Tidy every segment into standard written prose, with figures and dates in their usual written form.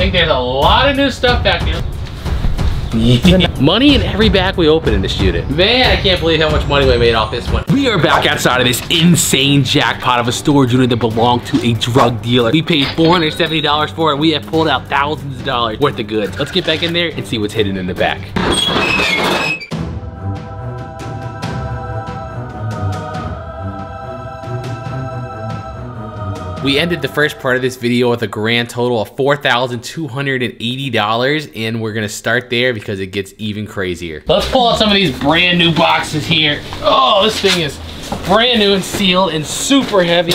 think there's a lot of new stuff back here. Money in every bag we open in this unit. Man, I can't believe how much money we made off this one. We are back outside of this insane jackpot of a storage unit that belonged to a drug dealer. We paid $470 for it. We have pulled out thousands of dollars worth of goods. Let's get back in there and see what's hidden in the back. We ended the first part of this video with a grand total of $4,280, and we're gonna start there because it gets even crazier. Let's pull out some of these brand new boxes here. Oh, this thing is brand new and sealed and super heavy.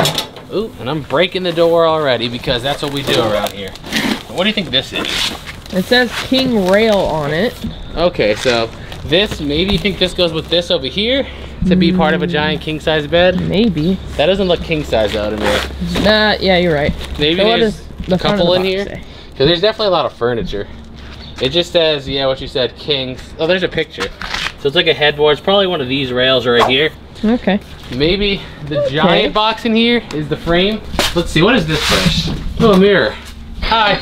Ooh, and I'm breaking the door already because that's what we do around here. What do you think this is? It says King Rail on it. Okay, so this, maybe you think this goes with this over here? To be part of a giant king-size bed? Maybe. That doesn't look king-size though to me. Yeah, you're right. Maybe so there's a couple in here. Because there's definitely a lot of furniture. It just says, yeah, what you said, king. Oh, there's a picture. So it's like a headboard. It's probably one of these rails right here. Okay. Maybe the giant box in here is the frame. Let's see, what is this first? Oh, a mirror. Hi.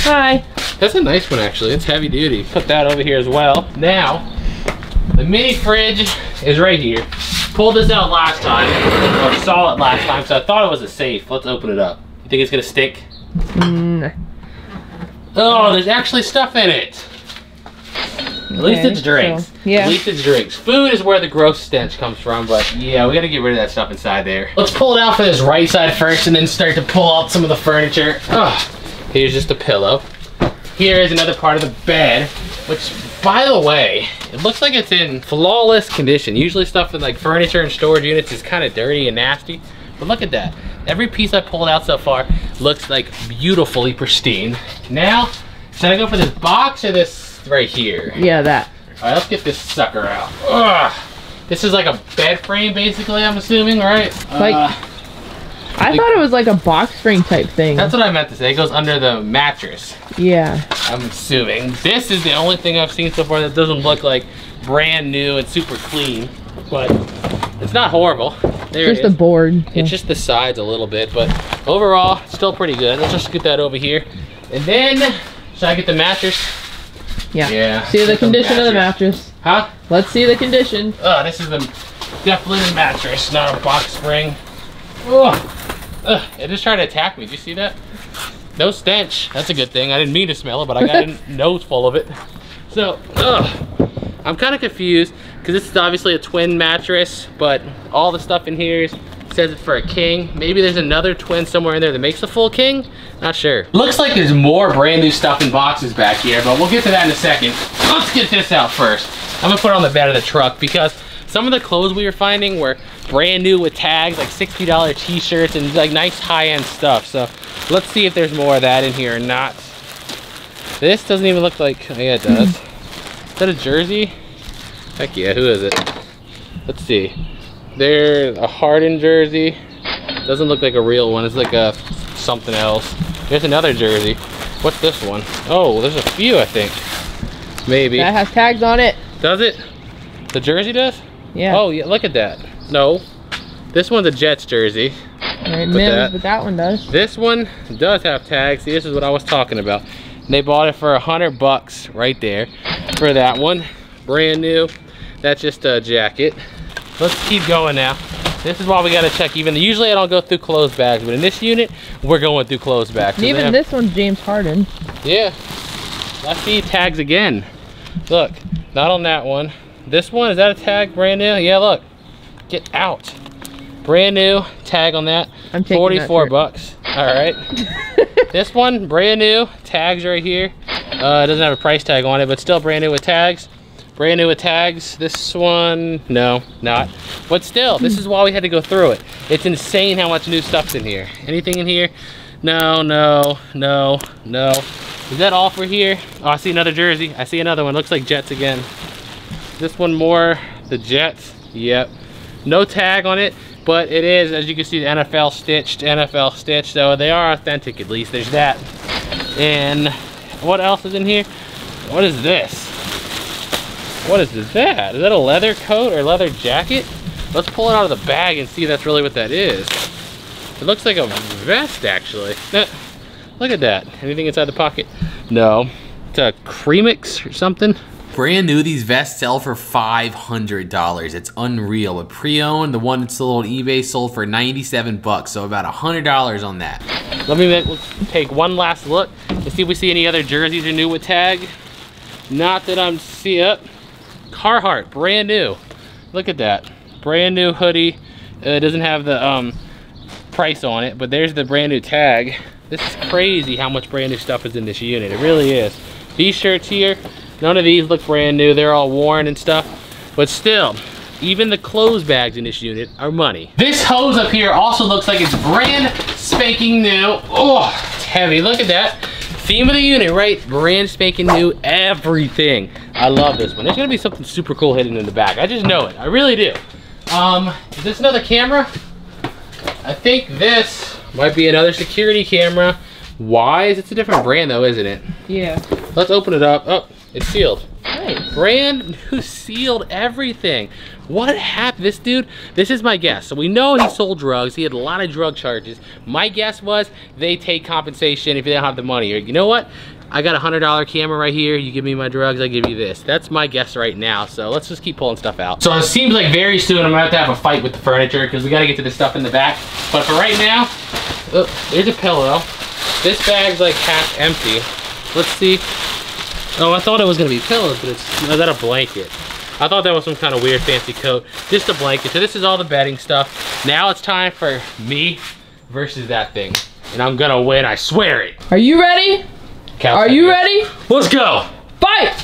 Hi. That's a nice one actually. It's heavy duty. Put that over here as well. Now, the mini fridge is right here. Pulled this out last time, or saw it last time, so I thought it was a safe. Let's open it up. You think it's gonna stick? No. Oh, there's actually stuff in it. At least it's drinks. So, yeah. At least it's drinks. Food is where the gross stench comes from, but yeah, we gotta get rid of that stuff inside there. Let's pull it out for this right side first and then start to pull out some of the furniture. Oh, here's just a pillow. Here is another part of the bed, which, by the way, it looks like it's in flawless condition. Usually stuff in like furniture and storage units is kind of dirty and nasty, but look at that. Every piece I pulled out so far looks like beautifully pristine. Now, should I go for this box or this right here? Yeah, that. All right, let's get this sucker out. Ugh. This is like a bed frame basically, I'm assuming, right? Like, I thought it was like a box spring type thing. That's what I meant to say. It goes under the mattress. Yeah. I'm assuming. This is the only thing I've seen so far that doesn't look like brand new and super clean, but it's not horrible. There it is. Just the board. Yeah. It's just the sides a little bit, but overall, it's still pretty good. Let's just get that over here. And then, should I get the mattress? Yeah. See the condition of the mattress. Huh? Let's see the condition. Oh, this is definitely the mattress, not a box spring. Oh. Ugh, it just tried to attack me. Did you see that? No stench. That's a good thing. I didn't mean to smell it, but I got a nose full of it. So, I'm kind of confused because this is obviously a twin mattress, but all the stuff in here says it's for a king. Maybe there's another twin somewhere in there that makes a full king? Not sure. Looks like there's more brand new stuff in boxes back here, but we'll get to that in a second. Let's get this out first. I'm gonna put it on the bed of the truck because some of the clothes we were finding were brand new with tags, like $60 t-shirts and like nice high-end stuff. So let's see if there's more of that in here or not. This doesn't even look like, oh yeah, it does. Is that a jersey? Heck yeah, who is it? Let's see. There's a Harden jersey. Doesn't look like a real one. It's like a something else. There's another jersey. What's this one? Oh, there's a few, I think. Maybe. That has tags on it. Does it? The jersey does? Yeah. Oh, yeah, look at that. No. This one's a Jets jersey. It mims, but that one does. This one does have tags. See, this is what I was talking about. And they bought it for $100 right there for that one. Brand new. That's just a jacket. Let's keep going now. This is why we gotta check even. Usually I don't go through clothes bags, but in this unit, we're going through clothes bags. And even this one's James Harden. Yeah. I see tags again. Look, not on that one. This one, is that a tag brand new? Yeah, look. Get out. Brand new tag on that. I'm taking 44 bucks. All right. This one, brand new. Tags right here. It doesn't have a price tag on it, but still brand new with tags. Brand new with tags. This one, no, not. But still, this is why we had to go through it. It's insane how much new stuff's in here. Anything in here? No, no, no, no. Is that all for here? Oh, I see another jersey. I see another one. Looks like Jets again. This one more, the Jets, yep. No tag on it, but it is, as you can see, the NFL stitched, so they are authentic at least, there's that. And what else is in here? What is this? What is that? Is that a leather coat or leather jacket? Let's pull it out of the bag and see if that's really what that is. It looks like a vest, actually. Look at that. Anything inside the pocket? No. It's a Cremix or something. Brand new, these vests sell for $500. It's unreal. But pre-owned, the one that's sold on eBay sold for 97 bucks, so about $100 on that. Let me take one last look and see if we see any other jerseys are new with tag. Not that I'm see up. Carhartt, brand new. Look at that. Brand new hoodie. It doesn't have the price on it, but there's the brand new tag. This is crazy how much brand new stuff is in this unit. It really is. These shirts here, none of these look brand new. They're all worn and stuff, but still, even the clothes bags in this unit are money. This hose up here also looks like it's brand spanking new. Oh, it's heavy, look at that. Theme of the unit, right? Brand spanking new everything. I love this one. There's gonna be something super cool hidden in the back. I just know it, I really do. Is this another camera? I think this might be another security camera. Wise, it's a different brand though, isn't it? Yeah. Let's open it up. Oh, it's sealed. Nice. Brand new, sealed everything. What happened? This dude, this is my guess. So we know he sold drugs. He had a lot of drug charges. My guess was they take compensation if they don't have the money. Or, you know what? I got a $100 camera right here. You give me my drugs, I give you this. That's my guess right now. So let's just keep pulling stuff out. So it seems like very soon I'm gonna have to have a fight with the furniture because we gotta get to the stuff in the back. But for right now, oh, there's a pillow. This bag's like half empty. Let's see. Oh, I thought it was gonna be pillows, but it's, is that a blanket? I thought that was some kind of weird fancy coat. Just a blanket. So this is all the bedding stuff. Now it's time for me versus that thing. And I'm gonna win, I swear it. Are you ready? Couch Are you ready? Let's go. Fight!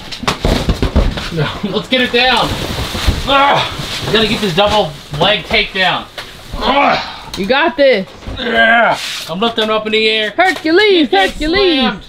Let's get it down. I gotta get this double leg takedown. You got this. I'm lifting up in the air. Hercules, Hercules. Slammed.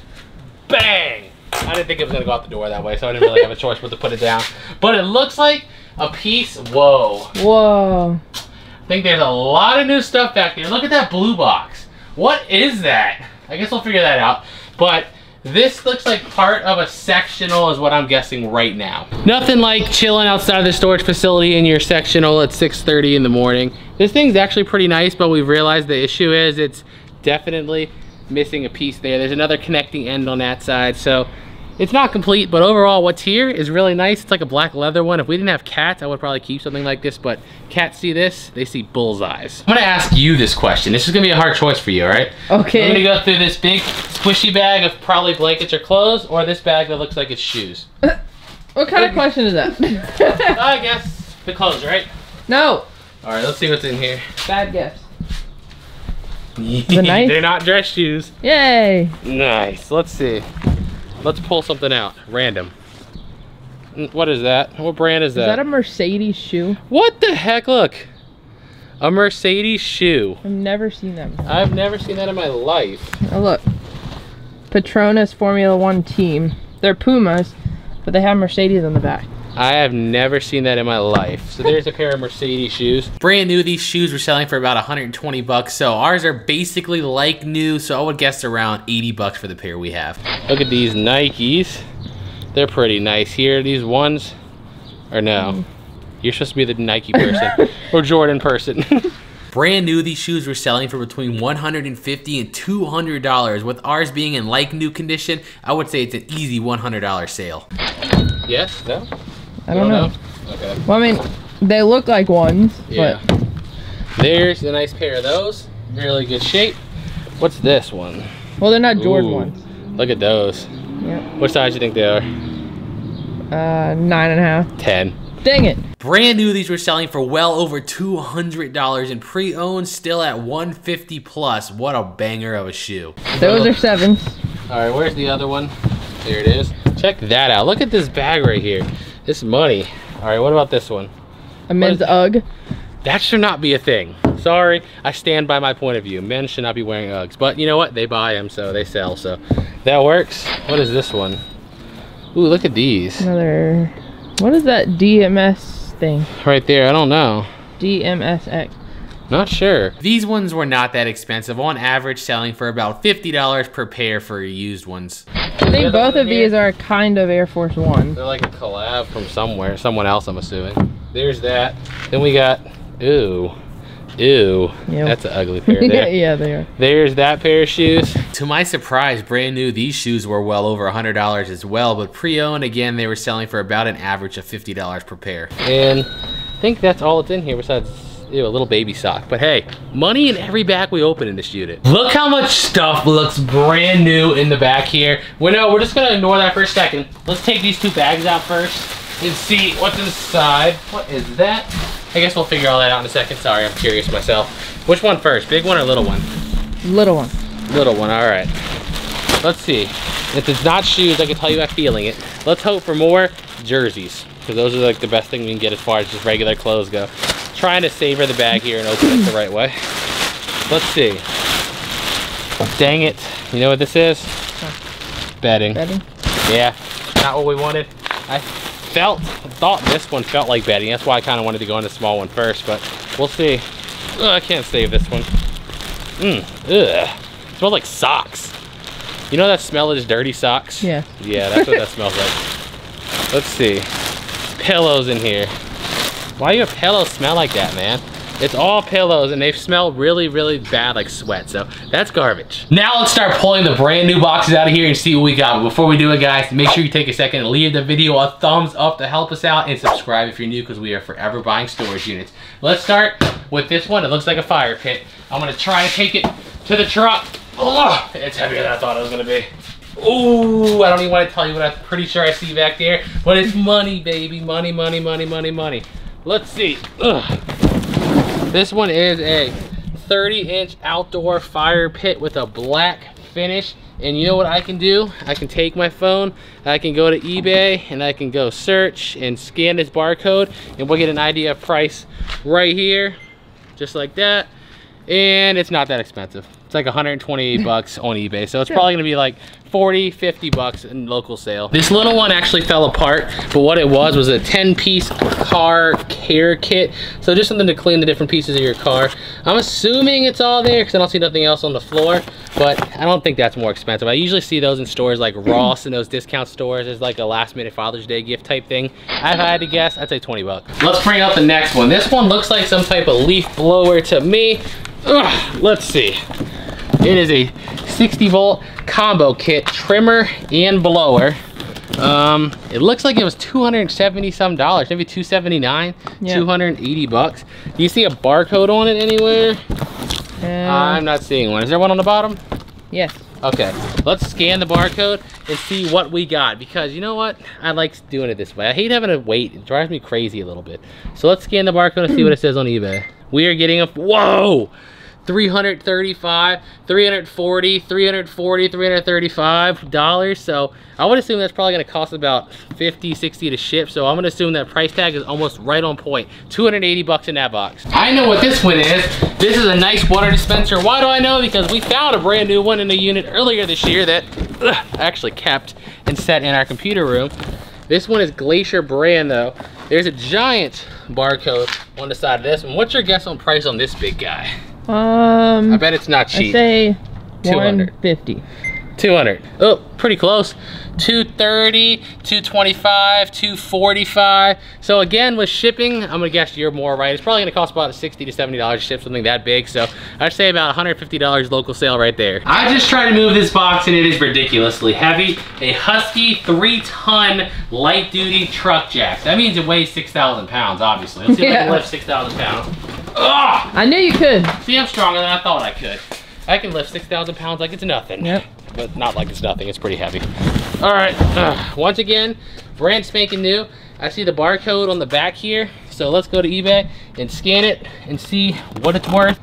Bang. I didn't think it was gonna go out the door that way, so I didn't really have a choice but to put it down. But it looks like a piece, whoa. Whoa. I think there's a lot of new stuff back there. Look at that blue box. What is that? I guess we'll figure that out. But this looks like part of a sectional is what I'm guessing right now. Nothing like chilling outside of the storage facility in your sectional at 6:30 in the morning. This thing's actually pretty nice, but we've realized the issue is it's definitely missing a piece there. There's another connecting end on that side, so it's not complete, but overall what's here is really nice. It's like a black leather one. If we didn't have cats, I would probably keep something like this, but cats see this, they see bullseyes. I'm gonna ask you this question. This is gonna be a hard choice for you, all right? Okay. I'm gonna go through this big squishy bag of probably blankets or clothes, or this bag that looks like it's shoes. What kind of question is that? I guess the clothes, right? No. All right, let's see what's in here. Bad guess. Nice? They're not dress shoes. Yay. Nice, let's see. Let's pull something out, random. What is that? What brand is that? Is that a Mercedes shoe? What the heck, look. A Mercedes shoe. I've never seen that before. I've never seen that in my life. Oh, look. Petronas Formula One team. They're Pumas, but they have Mercedes on the back. I have never seen that in my life. So there's a pair of Mercedes shoes. Brand new, these shoes were selling for about 120 bucks. So ours are basically like new. So I would guess around 80 bucks for the pair we have. Look at these Nikes. They're pretty nice here. These ones, or no. You're supposed to be the Nike person or Jordan person. Brand new, these shoes were selling for between $150 and $200. With ours being in like new condition, I would say it's an easy $100 sale. Yes, no? I don't know. Okay. Well, I mean, they look like ones, yeah. But. There's a nice pair of those. Really good shape. What's this one? Well, they're not Jordan ones. Look at those. Yep. What size do you think they are? 9.5. 10. Dang it. Brand new, these were selling for well over $200 and pre-owned still at 150 plus. What a banger of a shoe. Those are 7s. All right, where's the other one? There it is. Check that out. Look at this bag right here. This money. All right, what about this one? A men's UGG. That should not be a thing. Sorry, I stand by my point of view. Men should not be wearing UGGs, but you know what? They buy them, so they sell, so that works. What is this one? Ooh, look at these. Another, what is that DMS thing? Right there, I don't know. DMSX. Not sure. These ones were not that expensive. On average, selling for about $50 per pair for used ones. I think both of these are kind of Air Force One. They're like a collab from somewhere, someone else I'm assuming. There's that. Then we got, ooh, Ew, yep. That's an ugly pair there. Yeah, they are. There's that pair of shoes. To my surprise, brand new, these shoes were well over $100 as well, but pre-owned, again, they were selling for about an average of $50 per pair. And I think that's all that's in here besides a little baby sock. But hey, money in every bag we open in this unit. Look how much stuff looks brand new in the back here. Well, no, we're just gonna ignore that for a second. Let's take these two bags out first and see what's inside. What is that? I guess we'll figure all that out in a second. Sorry, I'm curious myself. Which one first, big one or little one? Little one. Little one, all right. Let's see. If it's not shoes, I can tell you by feeling it. Let's hope for more jerseys, because those are like the best thing we can get as far as just regular clothes go. Trying to savor the bag here and open it the right way. Let's see. Dang it. You know what this is? Bedding. Bedding? Yeah, not what we wanted. I thought this one felt like bedding. That's why I kind of wanted to go on the small one first, but we'll see. Ugh, I can't save this one. Ugh. It smells like socks. You know that smell of just dirty socks? Yeah. Yeah, that's what that smells like. Let's see. Pillows in here. Why do your pillows smell like that, man? It's all pillows and they smell really, really bad like sweat, so that's garbage. Now let's start pulling the brand new boxes out of here and see what we got. But before we do it, guys, make sure you take a second and leave the video a thumbs up to help us out and subscribe if you're new, because we are forever buying storage units. Let's start with this one. It looks like a fire pit. I'm gonna try and take it to the truck. Oh, it's heavier than I thought it was gonna be. Ooh, I don't even wanna tell you what I'm pretty sure I see back there, but it's money, baby. Money, money, money, money, money. Let's see. Ugh. This one is a 30-inch outdoor fire pit with a black finish. And you know what I can do? I can take my phone, I can go to eBay, and I can go search and scan this barcode, and we'll get an idea of price right here, just like that. And it's not that expensive. It's like 128 bucks on eBay, so it's probably gonna be like 40, 50 bucks in local sale. This little one actually fell apart, but what it was a 10-piece car care kit. So just something to clean the different pieces of your car. I'm assuming it's all there because I don't see nothing else on the floor, but I don't think that's more expensive. I usually see those in stores like Ross and those discount stores as like a last minute Father's Day gift type thing. If I had to guess, I'd say 20 bucks. Let's bring out the next one. This one looks like some type of leaf blower to me. Ugh, let's see. It is a 60-volt combo kit, trimmer and blower. It looks like it was $270 some, maybe $279, yeah. 280 bucks. Do you see a barcode on it anywhere? I'm not seeing one. Is there one on the bottom? Yes. Okay, let's scan the barcode and see what we got, because you know what? I like doing it this way. I hate having to wait. It drives me crazy a little bit. So let's scan the barcode and see what it says on eBay. We are getting a, whoa! 335, 340, 340, $335. So I would assume that's probably gonna cost about 50, 60 to ship. So I'm gonna assume that price tag is almost right on point. 280 bucks in that box. I know what this one is. This is a nice water dispenser. Why do I know? Because we found a brand new one in the unit earlier this year that I actually kept and set in our computer room. This one is Glacier brand though. There's a giant barcode on the side of this one. What's your guess on price on this big guy? I bet it's not cheap. I say 250. 200. Oh, pretty close. 230, 225, 245. So again, with shipping, I'm gonna guess you're more right. It's probably gonna cost about $60 to $70 to ship something that big. So I'd say about $150 local sale right there. I just tried to move this box and it is ridiculously heavy. A Husky 3-ton light duty truck jack. That means it weighs 6,000 pounds, obviously. Let's see if I can lift 6,000 pounds. Ugh! I knew you could. See, I'm stronger than I thought I could. I can lift 6,000 pounds like it's nothing. Yep. But not like it's nothing, it's pretty heavy. All right, once again, brand spanking new. I see the barcode on the back here. So let's go to eBay and scan it and see what it's worth.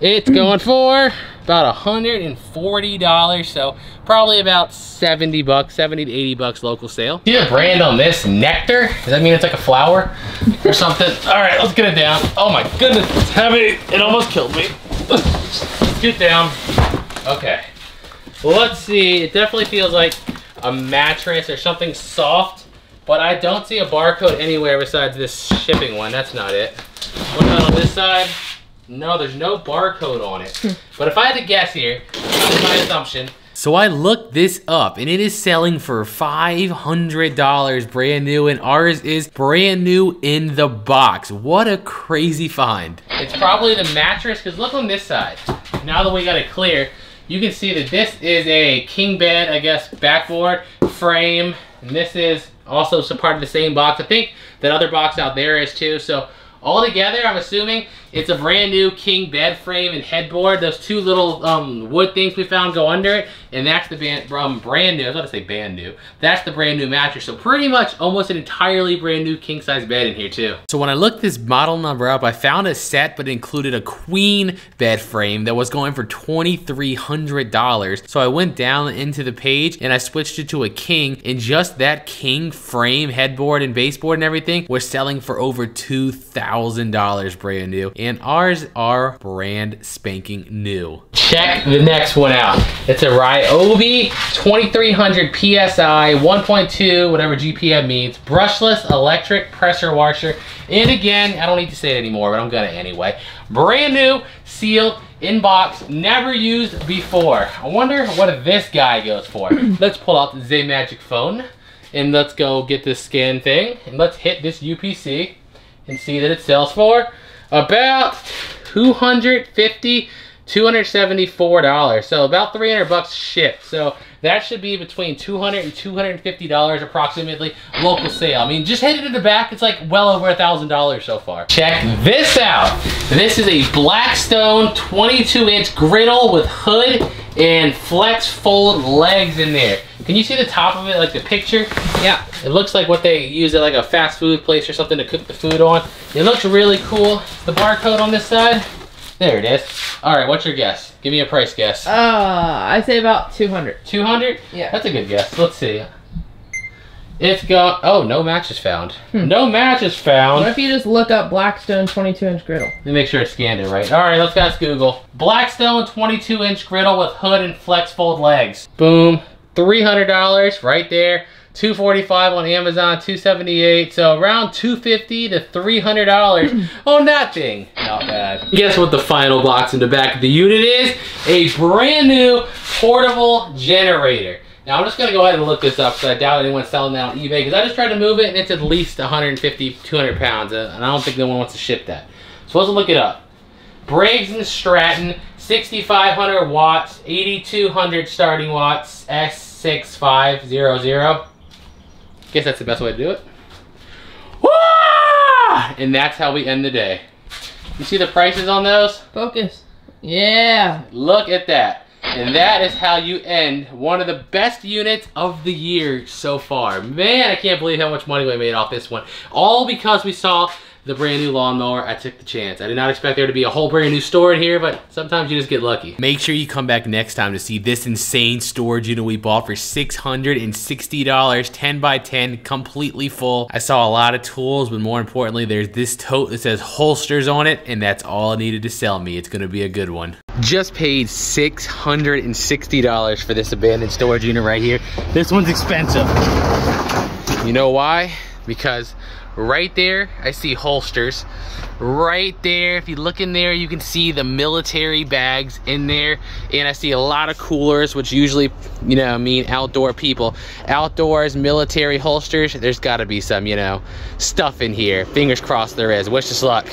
It's going for about $140, so probably about 70 bucks, 70 to 80 bucks local sale. See the brand on this, Nectar? Does that mean it's like a flower or something? All right, let's get it down. Oh my goodness, it's heavy. It almost killed me. Let's get down. Okay, let's see. It definitely feels like a mattress or something soft, but I don't see a barcode anywhere besides this shipping one. That's not it. What about on this side? No, there's no barcode on it. But if I had to guess here, this is my assumption. So I looked this up and it is selling for $500 brand new, and ours is brand new in the box. What a crazy find. It's probably the mattress, because look on this side. Now that we got it clear, you can see that this is a king bed, I guess, backboard frame. And this is also some part of the same box. I think that other box out there is too. So altogether, I'm assuming it's a brand new king bed frame and headboard. Those two little wood things we found go under it, and that's the brand new. I was about to say band new. That's the brand new mattress. So pretty much almost an entirely brand new king size bed in here too. So when I looked this model number up, I found a set, but it included a queen bed frame that was going for $2,300. So I went down into the page and I switched it to a king, and just that king frame, headboard and baseboard and everything was selling for over $2,000 brand new, and ours are brand spanking new. Check the next one out. It's a Ryobi 2300 PSI 1.2, whatever GPM means, brushless electric pressure washer. And again, I don't need to say it anymore, but I'm gonna anyway. Brand new, sealed, in box, never used before. I wonder what this guy goes for. Let's pull out the Magic phone and let's go get this scan thing and let's hit this UPC and see that it sells for about $274, so about 300 bucks shipped. So that should be between $200 and $250 approximately local sale. I mean, just hit it in the back, it's like well over $1,000 so far. Check this out. This is a Blackstone 22-inch griddle with hood and flex fold legs in there. Can you see the top of it, like the picture? Yeah, it looks like what they use at like a fast food place or something to cook the food on. It looks really cool. The barcode on this side. There it is. All right, what's your guess? Give me a price guess. I'd say about 200. 200? Yeah. That's a good guess. Let's see. It's got, oh, no match is found. No match is found. What if you just look up Blackstone 22-inch griddle? Let me make sure I scanned it right. All right, let's ask Google. Blackstone 22-inch griddle with hood and flex fold legs. Boom, $300 right there. $245 on Amazon, $278, so around $250 to $300 on that thing. Not bad. Guess what the final box in the back of the unit is? A brand new portable generator. Now I'm just gonna go ahead and look this up because I doubt anyone's selling that on eBay, because I just tried to move it and it's at least 150, 200 pounds, and I don't think no one wants to ship that. So let's look it up. Briggs & Stratton, 6,500 watts, 8,200 starting watts, S6500. Guess that's the best way to do it. Wah! And that's how we end the day. You see the prices on those? Focus. Yeah. Look at that. And that is how you end one of the best units of the year so far. Man, I can't believe how much money we made off this one. All because we saw the brand new lawnmower. I took the chance. I did not expect there to be a whole brand new store in here, but sometimes you just get lucky. Make sure you come back next time to see this insane storage unit we bought for $660, 10 by 10, completely full. I saw a lot of tools, but more importantly, there's this tote that says holsters on it, and that's all it needed to sell me. It's gonna be a good one. Just paid $660 for this abandoned storage unit right here. This one's expensive. You know why? Because right there, I see holsters. Right there, if you look in there, you can see the military bags in there. And I see a lot of coolers, which usually, you know, mean outdoor people. Outdoors, military holsters, there's gotta be some, you know, stuff in here. Fingers crossed there is. Wish us luck.